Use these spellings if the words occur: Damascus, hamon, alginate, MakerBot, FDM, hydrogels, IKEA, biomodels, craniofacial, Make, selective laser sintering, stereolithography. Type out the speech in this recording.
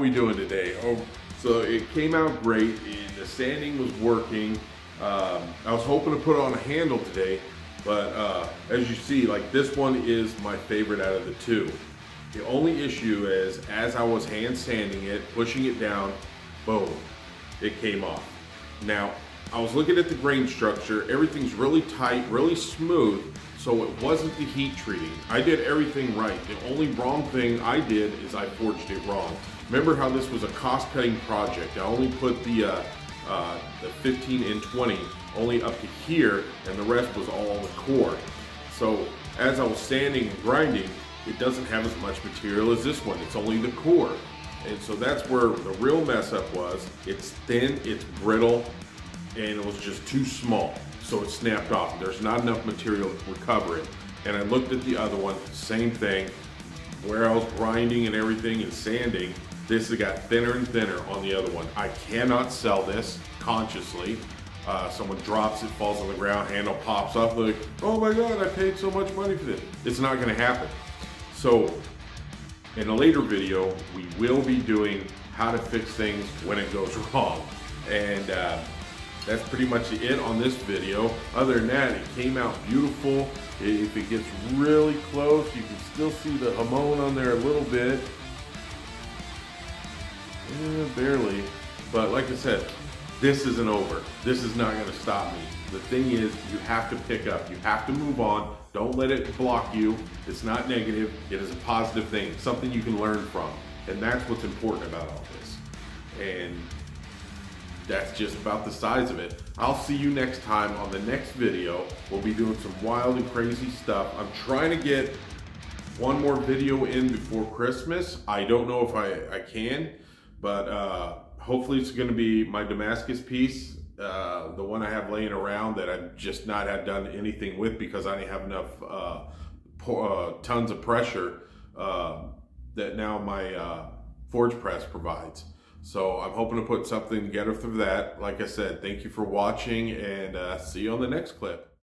we doing today? Oh, so it came out great. The sanding was working. I was hoping to put on a handle today, but as you see, like, this one is my favorite out of the two. The only issue is, as I was hand sanding it, pushing it down, boom, it came off. Now, I was looking at the grain structure. Everything's really tight, really smooth, so it wasn't the heat treating. I did everything right. The only wrong thing I did is I forged it wrong. Remember how this was a cost-cutting project. I only put the 15 and 20 only up to here, and the rest was all the core. So as I was sanding and grinding, it doesn't have as much material as this one. It's only the core. And so that's where the real mess up was. It's thin, it's brittle, and it was just too small. So it snapped off. There's not enough material to recover it. And I looked at the other one, same thing. Where I was grinding and everything and sanding, this has got thinner and thinner on the other one. I cannot sell this consciously. Someone drops it, falls on the ground, handle pops up, like, oh my God, I paid so much money for this. It's not gonna happen. So in a later video, we will be doing how to fix things when it goes wrong. And that's pretty much it on this video. Other than that, it came out beautiful. If it gets really close, you can still see the hamon on there a little bit. Barely. But like I said, this isn't over. This is not gonna stop me. The thing is, you have to pick up. You have to move on. Don't let it block you. It's not negative. It is a positive thing, something you can learn from. And that's what's important about all this. And that's just about the size of it. I'll see you next time on the next video. We'll be doing some wild and crazy stuff. I'm trying to get one more video in before Christmas. I don't know if I can, but hopefully it's gonna be my Damascus piece. The one I have laying around that I've just not had done anything with because I didn't have enough tons of pressure that now my forge press provides. So I'm hoping to put something together for that. Like I said, thank you for watching, and see you on the next clip.